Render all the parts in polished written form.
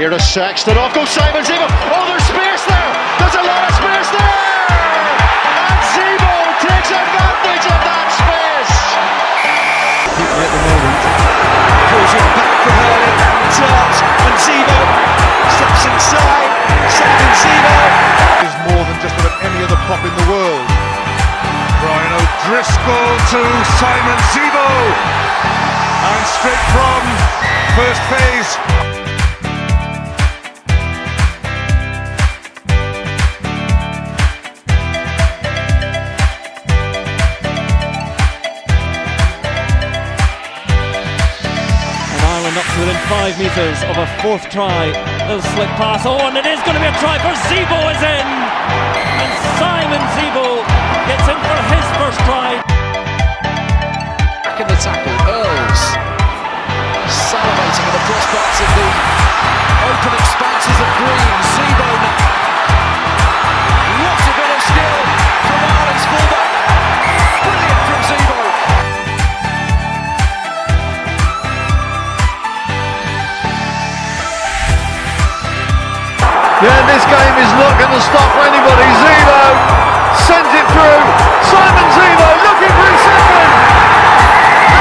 Here to Sexton, off goes Simon Zebo. Oh, there's space there! There's a lot of space there! And Zebo takes advantage of that space! People at the moment, pulls it back from Hurley, turns, and Zebo steps inside. Simon Zebo is more than just about any other prop in the world. Brian O'Driscoll to Simon Zebo, and straight from first phase. Within 5 metres of a fourth try, little slick pass, oh, and it is going to be a try, for Zebo is in, and Simon Zebo gets in for his first try. Back in the tackle, Earls, salivating at the prospects of the open expanses of green. Zebo now, what a bit of skill from Ireland's fullback, brilliant from Zebo. Yeah, this game is not going to stop anybody. Zebo sends it through. Simon Zebo looking for his second. The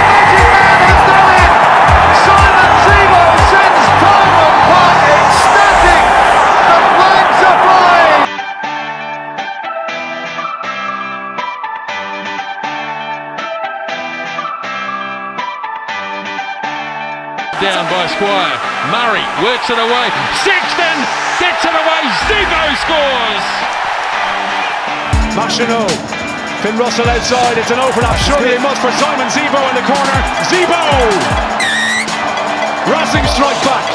magic man has done it. Simon Zebo sends Tyrone Park ecstatic. The flags are flying. Down by Squire. Murray works it away. Sexton. Gets it away, Zebo scores! Machino, Finn Russell outside, it's an overlap, surely much for Simon Zebo in the corner. Zebo! Racing strike back.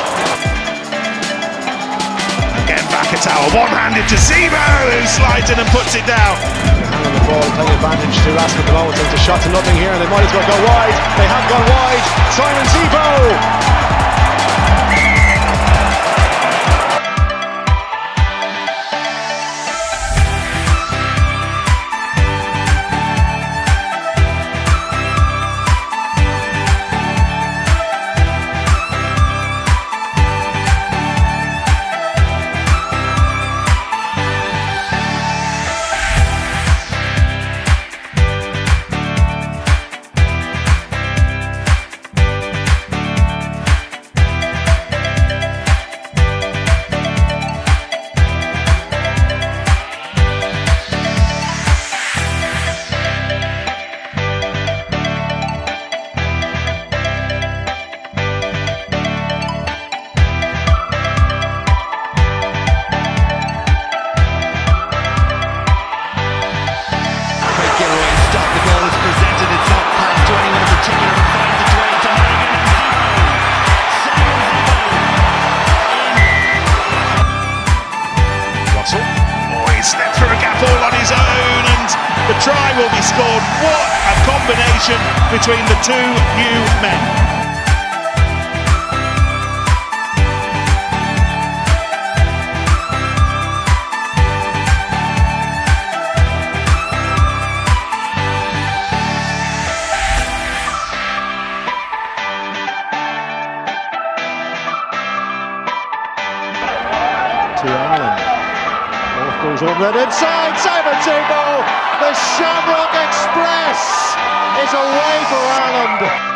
Again back at our one-handed to Zebo, who slides in and puts it down. Hand on the ball, playing advantage to Rasmus Bowles, it's a shot to nothing here, and they might as well go wide. They have gone wide, Simon Zebo! Try will be scored. What a combination between the two new men. To Ireland. North goes on that inside. Simon Zebo. The Shamrock Express is away for Ireland.